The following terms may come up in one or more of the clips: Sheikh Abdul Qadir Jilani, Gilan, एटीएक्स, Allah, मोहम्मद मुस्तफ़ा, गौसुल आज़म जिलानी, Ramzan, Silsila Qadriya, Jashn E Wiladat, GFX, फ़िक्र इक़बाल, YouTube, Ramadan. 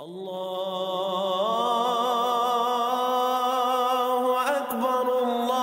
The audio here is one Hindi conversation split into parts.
अल्लाहु अकबर अल्लाहु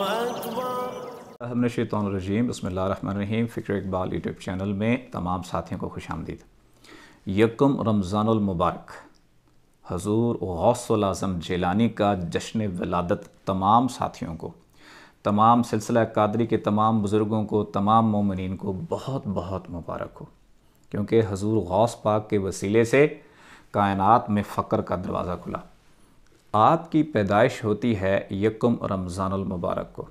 अकबर। मिनश्शैतानिर्रजीम। बिस्मिल्लाहिर्रहमानिर्रहीम। फ़िक्र इक़बाल यूट्यूब चैनल में तमाम साथियों को खुशामदीद। यकम रमज़ानुल मुबारक। हज़ूर गौसुल आज़म जिलानी का जश्न विलादत तमाम साथियों को, तमाम सिलसिला कादरी के तमाम बुज़ुर्गों को, तमाम मोमिनीन को बहुत बहुत मुबारक हो, क्योंकि हजूर गौस पाक के वसीले से कायनात में फ़क्र का दरवाज़ा खुला। आपकी पैदाइश होती है यकम रमज़ानुल मुबारक को।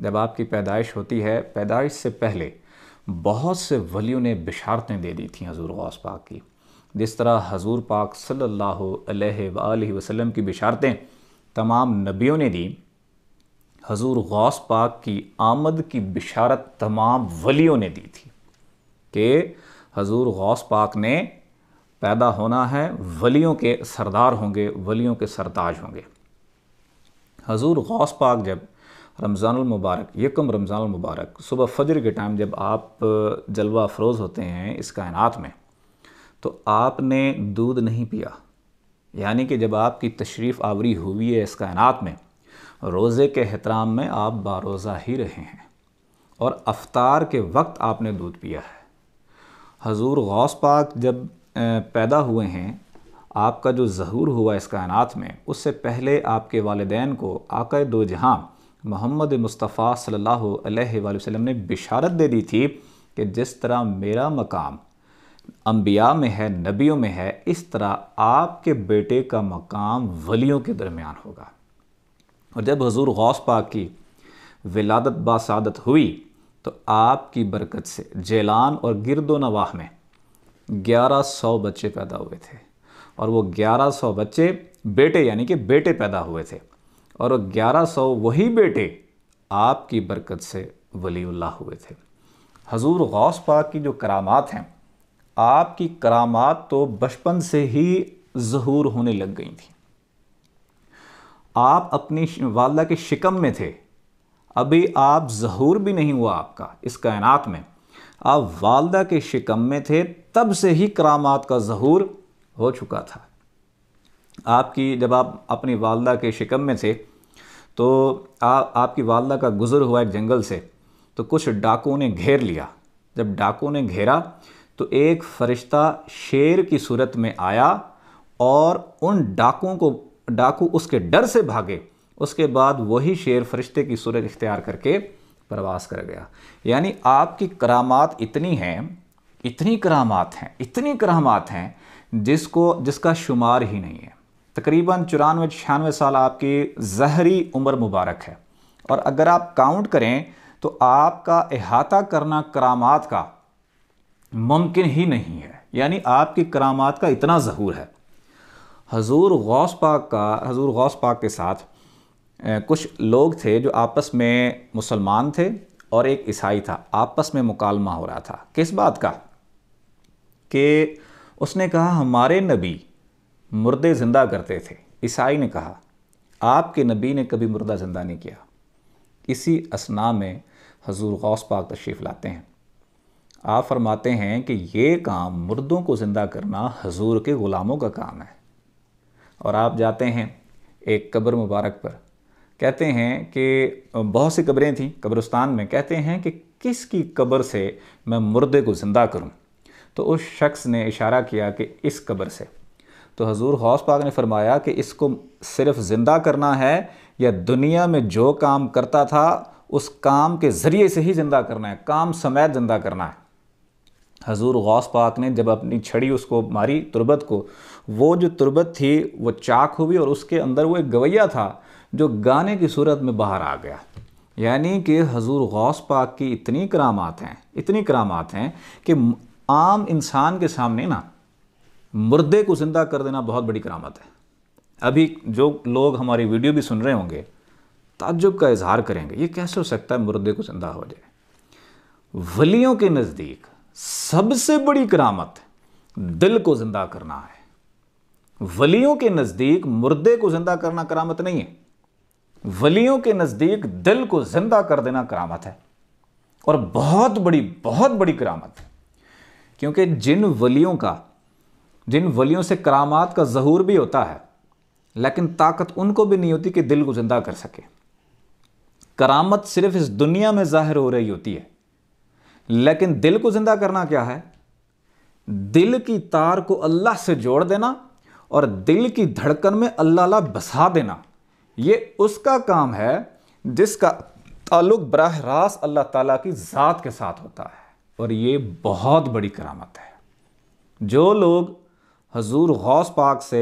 जब आपकी पैदाइश होती है, पैदाइश से पहले बहुत से वलियों ने बिशारतें दे दी थी हजूर गौस पाक की। जिस तरह हजूर पाक सल्लल्लाहु अलैहि वसल्लम की बिशारतें तमाम नबियों ने दी, हजूर गौस पाक की आमद की बिशारत तमाम वलियों ने दी थी कि हजूर गौस पाक ने पैदा होना है, वलियों के सरदार होंगे, वलियों के सरताज होंगे। हजूर गौस पाक जब रमज़ानुल मुबारक, यकम रमज़ानुल मुबारक सुबह फजर के टाइम जब आप जलवा अफरोज़ होते हैं इस कायनात में, तो आपने दूध नहीं पिया। यानी कि जब आपकी तशरीफ़ आवरी हुई है इस कायनात में, रोज़े के एहतराम में आप बारोज़ा ही रहे हैं और अफ्तार के वक्त आपने दूध पिया है। हजूर गौस पाक जब पैदा हुए हैं, आपका जो ज़हूर हुआ इस कायनात में, उससे पहले आपके वालिदैन को आका दो जहां मोहम्मद मुस्तफ़ा सल्लल्लाहु अलैहि वसल्लम ने बिशारत दे दी थी कि जिस तरह मेरा मकाम अम्बिया में है, नबियों में है, इस तरह आपके बेटे का मकाम वलियों के दरमियान होगा। और जब हजूर गौस पाक की विलादत बासादत हुई, तो आपकी बरकत से जेलान और गिरदो नवाह में 1100 बच्चे पैदा हुए थे, और वो 1100 बच्चे बेटे, यानी कि बेटे पैदा हुए थे, और वो 1100 वही बेटे आपकी बरकत से वलीउल्लाह हुए थे। हजूर गौस पाक की जो करामात हैं, आपकी करामात तो बचपन से ही ज़हूर होने लग गई थी। आप अपनी वालदा के शिकम में थे, अभी आप ज़हूर भी नहीं हुआ आपका इस कायनात में, आप वालदा के शिकम में थे, तब से ही करामात का ज़हूर हो चुका था आपकी। जब आप अपनी वालदा के शिकम में थे, तो आपकी वालदा का गुज़र हुआ एक जंगल से, तो कुछ डाकुओं ने घेर लिया। जब डाकुओं ने घेरा, तो एक फ़रिश्ता शेर की सूरत में आया और उन डाकुओं को, डाकू उसके डर से भागे, उसके बाद वही शेर फरिश्ते की सूरत इख्तियार करके परवास कर गया। यानी आपकी करामात इतनी हैं, इतनी करामात हैं, इतनी करामात हैं जिसका शुमार ही नहीं है। तकरीबन 94-96 साल आपकी ज़हरी उम्र मुबारक है, और अगर आप काउंट करें तो आपका अहाता करना करामात का मुमकिन ही नहीं है। यानी आपकी करामात का इतना ज़हूर है। हजूर गौस पाक के साथ कुछ लोग थे जो आपस में मुसलमान थे और एक ईसाई था, आपस में मुकालमा हो रहा था। किस बात का? कि उसने कहा हमारे नबी मुर्दे ज़िंदा करते थे। ईसाई ने कहा आपके नबी ने कभी मुर्दा ज़िंदा नहीं किया। इसी असना में हजूर गौस पाक तशरीफ़ लाते हैं। आप फरमाते हैं कि ये काम, मुर्दों को ज़िंदा करना, हजूर के ग़ुलामों का काम है। और आप जाते हैं एक कब्र मुबारक पर, कहते हैं कि बहुत सी कब्रें थीं कब्रिस्तान में, कहते हैं कि किसकी कब्र से मैं मुर्दे को ज़िंदा करूं? तो उस शख्स ने इशारा किया कि इस कब्र से। तो हजूर गौस पाक ने फरमाया कि इसको सिर्फ ज़िंदा करना है, या दुनिया में जो काम करता था उस काम के ज़रिए से ही ज़िंदा करना है, काम समेत ज़िंदा करना है। हजूर गौस पाक ने जब अपनी छड़ी उसको मारी, तुरबत को, वो जो तुरबत थी वो चाक हुई, और उसके अंदर वो एक गवैया था जो गाने की सूरत में बाहर आ गया। यानी कि हजूर गौस पाक की इतनी करामात हैं, इतनी करामात हैं कि आम इंसान के सामने ना मुर्दे को ज़िंदा कर देना बहुत बड़ी करामत है। अभी जो लोग हमारी वीडियो भी सुन रहे होंगे ताज्जुब का इजहार करेंगे, ये कैसे हो सकता है मुर्दे को ज़िंदा हो जाए। वलियों के नज़दीक सबसे बड़ी करामत दिल को ज़िंदा करना है। वलियों के नज़दीक मुर्दे को ज़िंदा करना करामत नहीं है, वलियों के नज़दीक दिल को ज़िंदा कर देना करामत है। और बहुत बड़ी करामत है, क्योंकि जिन वलियों से करामात का ज़हूर भी होता है, लेकिन ताकत उनको भी नहीं होती कि दिल को ज़िंदा कर सके। करामत सिर्फ इस दुनिया में ज़ाहिर हो रही होती है, लेकिन दिल को ज़िंदा करना क्या है? दिल की तार को अल्लाह से जोड़ देना और दिल की धड़कन में अल्लाह बसा देना, ये उसका काम है जिसका ताल्लुक़ बराह रास्त अल्लाह ताला की ज़ात के साथ होता है। और ये बहुत बड़ी करामत है। जो लोग हजूर गौस पाक से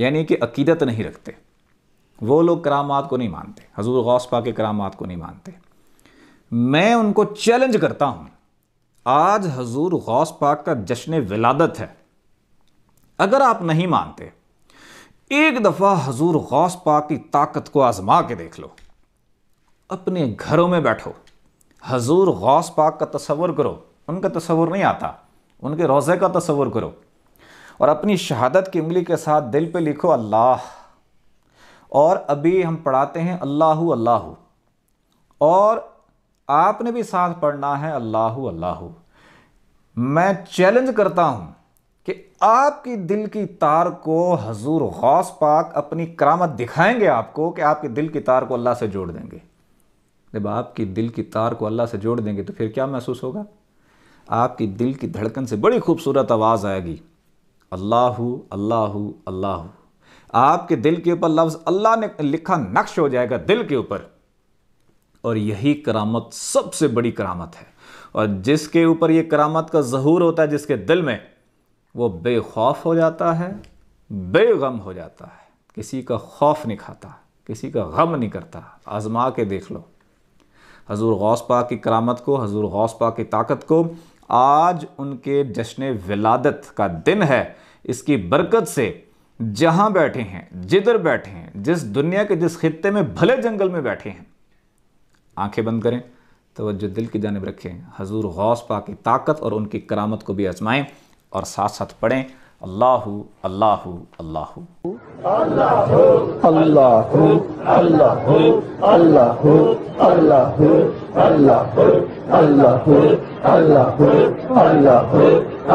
यानी कि अकीदत नहीं रखते, वो लोग करामात को नहीं मानते, हजूर गौस पाक के करामात को नहीं मानते। मैं उनको चैलेंज करता हूँ, आज हजूर गौस पाक का जश्न विलादत है, अगर आप नहीं मानते एक दफ़ा हजूर गौस पाक की ताकत को आजमा के देख लो। अपने घरों में बैठो, हजूर गौस पाक का तसव्वुर करो, उनका तसव्वुर नहीं आता, उनके रोज़े का तसव्वुर करो और अपनी शहादत की उंगली के साथ दिल पे लिखो अल्लाह। और अभी हम पढ़ाते हैं अल्लाहु अल्लाहु, और आपने भी साथ पढ़ना है अल्लाहु अल्लाहु। मैं चैलेंज करता हूँ कि आपकी दिल की तार को हजूर गौस पाक अपनी करामत दिखाएंगे आपको, कि आपके दिल की तार को अल्लाह से जोड़ देंगे। जब आपकी दिल की तार को अल्लाह से जोड़ देंगे तो फिर क्या महसूस होगा? आपकी दिल की धड़कन से बड़ी खूबसूरत आवाज़ आएगी, अल्लाहु अल्लाहु अल्लाहु। आपके दिल के ऊपर लफ्ज़ अल्लाह ने लिखा नक्श हो जाएगा दिल के ऊपर। और यही करामत सबसे बड़ी करामत है। और जिसके ऊपर ये करामत का ज़हूर होता है, जिसके दिल में, वो बेखौफ हो जाता है, बेगम हो जाता है, किसी का खौफ नहीं खाता, किसी का गम नहीं करता। आजमा के देख लो हजूर गौस पाक की करामत को, हजूर गौस पाक की ताकत को। आज उनके जश्न विलादत का दिन है, इसकी बरकत से जहाँ बैठे हैं, जिधर बैठे हैं, जिस दुनिया के जिस खित्ते में, भले जंगल में बैठे हैं, आंखें बंद करें, तवज्जो दिल की जानिब रखें, हजूर गौस पाक की ताकत और उनकी करामत को भी आजमाएँ और साथ साथ पढ़ें अल्लाहु अल्लाहु अल्लाहु अल्लाहु अल्लाहु अल्लाहु अल्लाहु अल्लाहु अल्लाहु अल्लाहु अल्लाहु अल्लाहु अल्लाहु अल्लाहु अल्लाहु